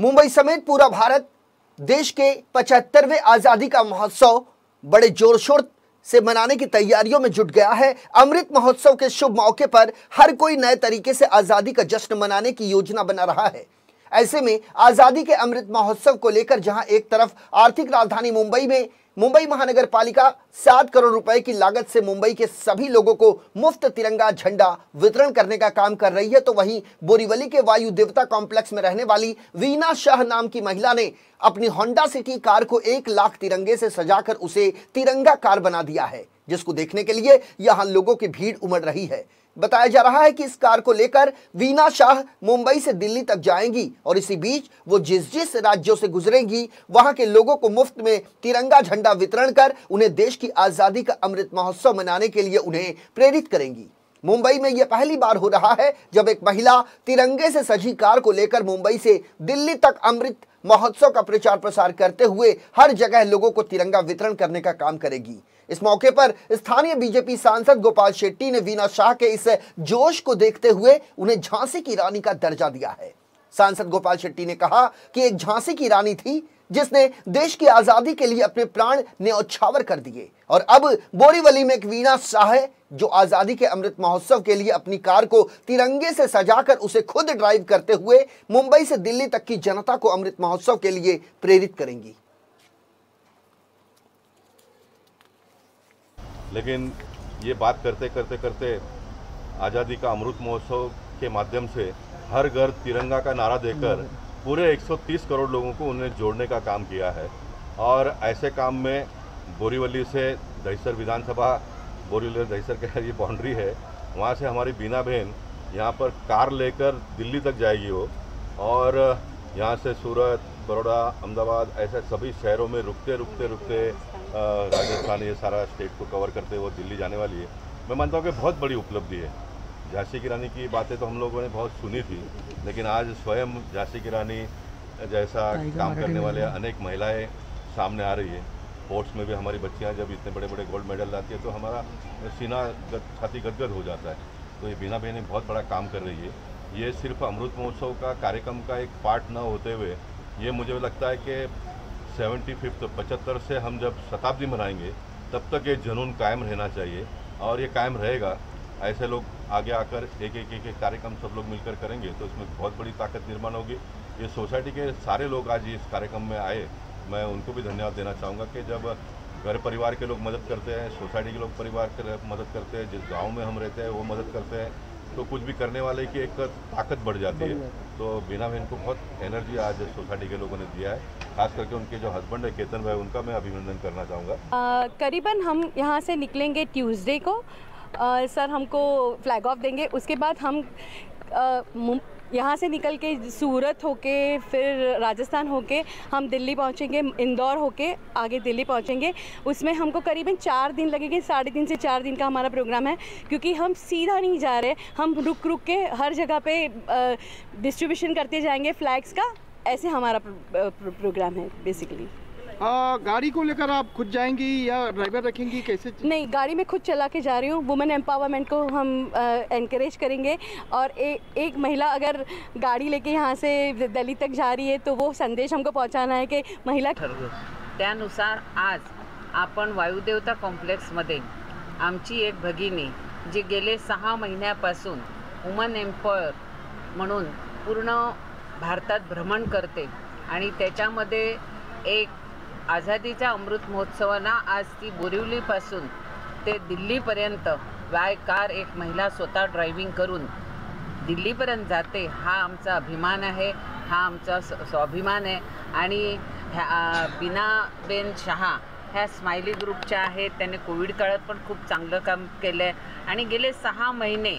मुंबई समेत पूरा भारत देश के 75वें आज़ादी का महोत्सव बड़े जोर शोर से मनाने की तैयारियों में जुट गया है। अमृत महोत्सव के शुभ मौके पर हर कोई नए तरीके से आज़ादी का जश्न मनाने की योजना बना रहा है। ऐसे में आज़ादी के अमृत महोत्सव को लेकर जहां एक तरफ आर्थिक राजधानी मुंबई में मुंबई महानगर पालिका 7 करोड़ रुपए की लागत से मुंबई के सभी लोगों को मुफ्त तिरंगा झंडा वितरण करने का काम कर रही है, तो वहीं बोरीवली के वायु देवता कॉम्प्लेक्स में रहने वाली वीना शाह नाम की महिला ने अपनी होंडा सिटी कार को 1 लाख तिरंगे से सजाकर उसे तिरंगा कार बना दिया है, जिसको देखने के लिए यहाँ लोगों की भीड़ उमड़ रही है। बताया जा रहा है कि इस कार को लेकर वीना शाह मुंबई से दिल्ली तक जाएंगी और इसी बीच वो जिस जिस राज्यों से गुजरेंगी वहां के लोगों को मुफ्त में तिरंगा झंडा वितरण कर उन्हें देश की आज़ादी का अमृत महोत्सव मनाने के लिए उन्हें प्रेरित करेंगी। मुंबई में यह पहली बार हो रहा है जब एक महिला तिरंगे से सजी कार को लेकर मुंबई से दिल्ली तक अमृत महोत्सव का प्रचार प्रसार करते हुए हर जगह लोगों को तिरंगा वितरण करने का काम करेगी। इस मौके पर स्थानीय बीजेपी सांसद गोपाल शेट्टी ने वीना शाह के इस जोश को देखते हुए उन्हें झांसी की रानी का दर्जा दिया है। सांसद गोपाल शेट्टी ने कहा कि एक झांसी की रानी थी जिसने देश की आजादी के लिए अपने प्राण न्योछावर कर दिए और अब बोरीवली में एक वीना शाह है जो आजादी के अमृत महोत्सव के लिए अपनी कार को तिरंगे से सजाकर उसे खुद ड्राइव करते हुए मुंबई से दिल्ली तक की जनता को अमृत महोत्सव के लिए प्रेरित करेंगी। लेकिन ये बात करते करते करते आज़ादी का अमृत महोत्सव के माध्यम से हर घर तिरंगा का नारा देकर पूरे 130 करोड़ लोगों को उन्हें जोड़ने का काम किया है और ऐसे काम में बोरीवली से दहिसर विधानसभा, बोरीवली दहिसर के ये बाउंड्री है, वहाँ से हमारी बीना बहन यहाँ पर कार लेकर दिल्ली तक जाएगी वो और यहाँ से सूरत, बड़ौदा, अहमदाबाद ऐसे सभी शहरों में रुकते राजस्थान ये सारा स्टेट को कवर करते हुए दिल्ली जाने वाली है। मैं मानता हूँ कि बहुत बड़ी उपलब्धि है। झांसी की रानी की बातें तो हम लोगों ने बहुत सुनी थी, लेकिन आज स्वयं झांसी की रानी जैसा काम करने वाले अनेक महिलाएं सामने आ रही है। स्पोर्ट्स में भी हमारी बच्चियाँ जब इतने बड़े बड़े गोल्ड मेडल लाती है तो हमारा सीना छाती गदगद हो जाता है। तो ये बीना बहन बहुत बड़ा काम कर रही है। ये सिर्फ अमृत महोत्सव का कार्यक्रम का एक पार्ट न होते हुए ये मुझे लगता है कि 75 से हम जब शताब्दी मनाएंगे तब तक ये जुनून कायम रहना चाहिए और ये कायम रहेगा। ऐसे लोग आगे आकर एक कार्यक्रम सब लोग मिलकर करेंगे तो इसमें बहुत बड़ी ताकत निर्माण होगी। ये सोसाइटी के सारे लोग आज इस कार्यक्रम में आए, मैं उनको भी धन्यवाद देना चाहूँगा कि जब घर परिवार के लोग मदद करते हैं, सोसाइटी के लोग परिवार के मदद करते हैं, जिस गाँव में हम रहते हैं वो मदद करते हैं तो कुछ भी करने वाले की एक ताकत बढ़ जाती है। तो बीना बहन को बहुत एनर्जी आज सोसाइटी के लोगों ने दिया है, खास करके उनके जो हस्बैंड है केतन भाई, उनका मैं अभिनंदन करना चाहूँगा। करीबन हम यहाँ से निकलेंगे ट्यूसडे को, सर हमको फ्लैग ऑफ देंगे, उसके बाद हम यहाँ से निकल के सूरत होके फिर राजस्थान होके हम दिल्ली पहुँचेंगे, इंदौर होके आगे दिल्ली पहुँचेंगे। उसमें हमको करीबन 4 दिन लगेंगे, 3.5 से 4 दिन का हमारा प्रोग्राम है क्योंकि हम सीधा नहीं जा रहे, हम रुक रुक के हर जगह पे डिस्ट्रीब्यूशन करते जाएंगे फ्लैग्स का। ऐसे हमारा प्रोग्राम है बेसिकली। गाड़ी को लेकर आप खुद जाएंगी या ड्राइवर रखेंगी, कैसे? नहीं, गाड़ी में खुद चला के जा रही हूँ। वुमेन एम्पावरमेंट को हम एनकरेज करेंगे और एक महिला अगर गाड़ी लेके यहाँ से दिल्ली तक जा रही है तो वो संदेश हमको पहुँचाना है कि महिला। त्यानुसार आज आपण वायुदेवता कॉम्प्लेक्समध्ये आमची एक भगिनी जी गेले 6 महिन्यापासून वुमन एम्पावर म्हणून पूर्ण भारतात भ्रमण करते आणि त्याच्यामध्ये एक आझादीच्या अमृत महोत्सवाला आज ती बोरिवलीपासून ते दिल्लीपर्यंत बाय कार एक महिला स्वतः ड्रायव्हिंग करून दिल्लीपर्यंत जाते, हा आमचा अभिमान आहे, हा आमचा स्वाभिमान आहे। आणि बीनाबेन शहा ह्या स्माइली ग्रुपच्या आहेत, त्याने कोविड काळात पण खूप चांगलं काम केलं आहे आणि गेले 6 महिने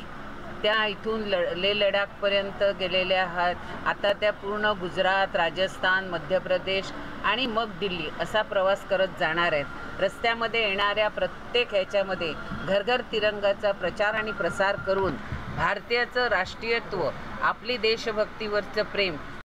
त्या इथून ले लडाखपर्यंत गेलेल्या आहात। आता त्या पूर्ण गुजरात, राजस्थान, मध्य प्रदेश आणि मग दिल्ली असा प्रवास करत जाणार आहेत। रस्त्यामध्ये येणाऱ्या प्रत्येक ह्याच्यामध्ये घर घर तिरंगाचा प्रचार आणि प्रसार करून भारतीयाचं राष्ट्रीयत्व, आपली देशभक्तीवरचं प्रेम